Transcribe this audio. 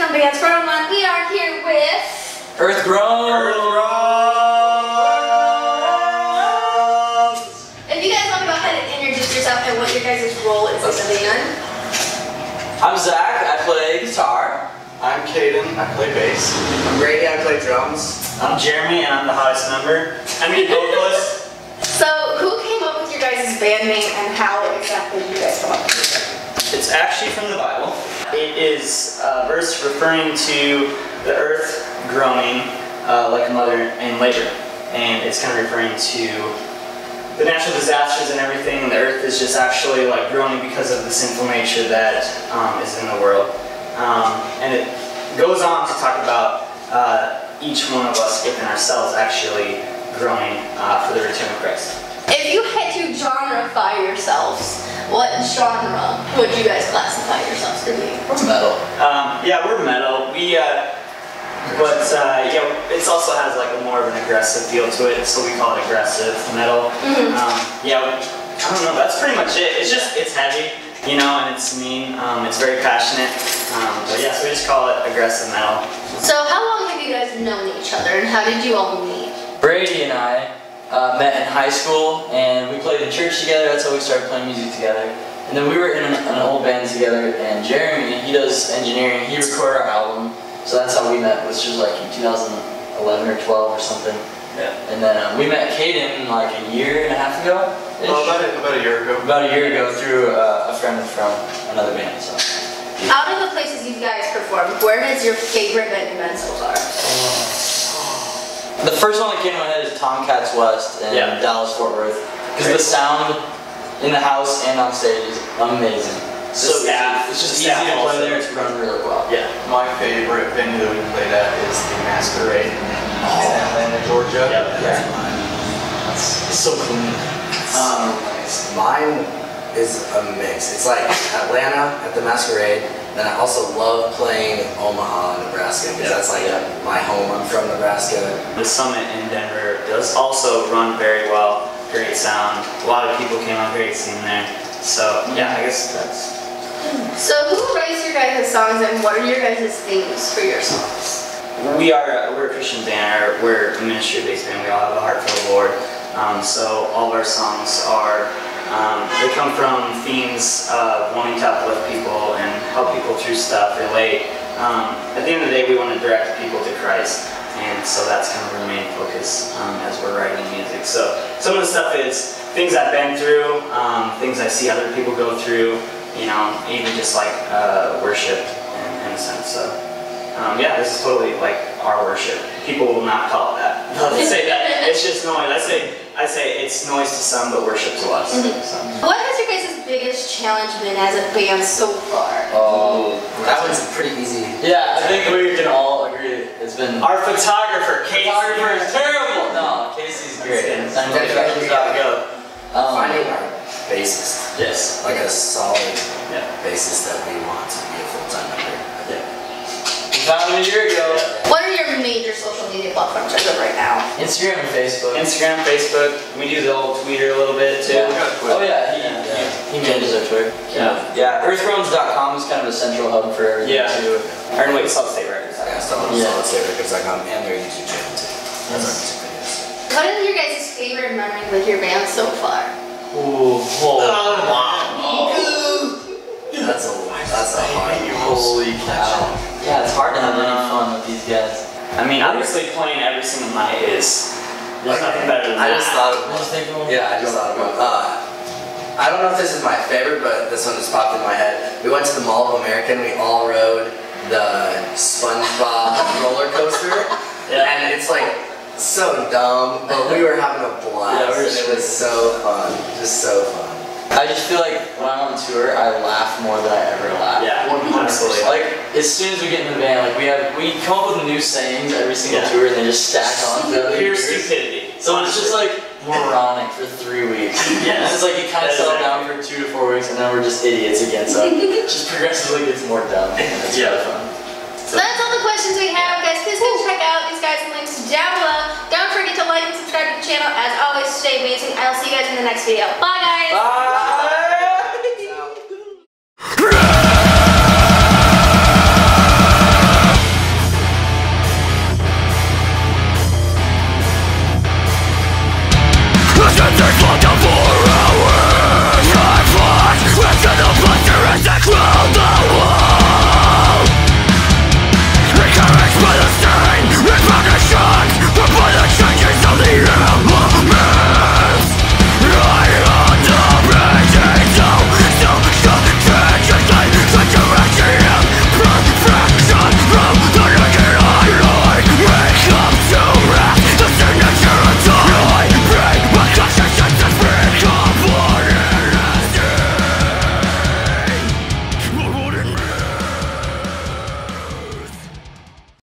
from Tomcat's West. We are here with Earth Groans. If you guys want to go ahead and introduce yourself and what your guys' role is in the band. I'm Zach. I play guitar. I'm Caden. I play bass. I'm Brady. I play drums. I'm Jeremy, and I'm the hottest member. I mean, both of us. So, who came up with your guys' band name, and how exactly did you guys come up with it? It's actually from the Bible. It is a verse referring to the earth groaning like a mother in labor. And it's kind of referring to the natural disasters and everything. The earth is just actually like groaning because of the sinful nature that is in the world. And it goes on to talk about each one of us within ourselves actually groaning for the return of Christ. If you had to genreify yourselves, what genre would you guys classify yourselves to be? We're metal. Yeah, we're metal. We, yeah, it also has like a more of an aggressive feel to it, so we call it aggressive metal. Mm-hmm. Yeah, I don't know. That's pretty much it. It's just it's heavy, you know, and it's mean. It's very passionate. But yeah, so we just call it aggressive metal. So how long have you guys known each other, and how did you all meet? Brady and I. Met in high school, and we played in church together. That's how we started playing music together. And then we were in an old band together, and Jeremy, he does engineering, he recorded our album. So that's how we met, which was like in 2011 or 12 or something. Yeah. And then we met Caden like a year and a half ago. Well, about a year ago. About a year ago through a friend from another band. So. Out of the places you guys performed, where is your favorite band so far? The first one that came to my head is Tomcat's West in Dallas, Fort Worth. Because the sound in the house and on stage is amazing. So yeah, it's just easy to play there. It's run really well. Yeah. My favorite venue that we played at is the Masquerade in Atlanta, Georgia. Yep. That's mine. It's so clean. Mine is a mix. It's like Atlanta at the Masquerade. Then I also love playing in Omaha, Nebraska, because that's like my home. I'm from Nebraska. The Summit in Denver does also run very well. Great sound. A lot of people came on great scene there. So yeah, I guess that's. So who writes your guys' songs, and what are your guys' themes for your songs? We're a Christian band. We're a ministry-based band. We all have a heart for the Lord. So all of our songs are. They come from themes of wanting to uplift people and help people through stuff, relate. At the end of the day, we want to direct people to Christ, and so that's kind of our main focus as we're writing music. So some of the stuff is things I've been through, things I see other people go through, you know, even just like worship in a sense. So yeah, this is totally like our worship. People will not call it that. They'll say that. It's just noise. I say it's noise to some, but worship to us. Mm-hmm. So. What has your guys' biggest challenge been as a band so far? Oh, that one's pretty easy. Yeah, I think we can all agree it's been... Our photographer, Casey. Photographer is terrible! No, Casey's great. I'm gotta go. Finding our bassist. Yes. Like a solid bassist that we want to be a full-time member. About a year ago. What are your major social media platforms as of right now? Instagram and Facebook. Instagram, Facebook. We do the old Twitter a little bit too. Oh yeah, he manages our Twitter. Yeah. Yeah. Earthgroans.com is kind of a central hub for everything too. Earn Wait Solid State Records. Yeah, Solid State Records.com and their YouTube channel too. That's our YouTube videos. What is your guys' favorite memory with your band so far? Ooh, That's a hard one. Holy cow. Yeah, it's hard to have any fun with these guys. I mean, obviously playing every single night is nothing better than that. I just thought of one. I don't know if this is my favorite, but this one just popped in my head. We went to the Mall of America and we all rode the SpongeBob roller coaster. And it's like so dumb, but we were having a blast. It was so fun. Just so fun. I just feel like when I'm on tour, I laugh more than I ever laugh. Yeah, absolutely. Like as soon as we get in the van, like we come up with new sayings every single tour, and they just stack on. Pure stupidity. So it's just like moronic for 3 weeks. It's like it kind of settled down for 2 to 4 weeks, and then we're just idiots again. So it just progressively gets more dumb. It's really fun. So that's all the questions we have, guys. Please go check out these guys' links down below. Don't forget to like and subscribe to the channel. As always, stay amazing. I'll see you guys in the next video. Bye, guys. Bye. Passions explode.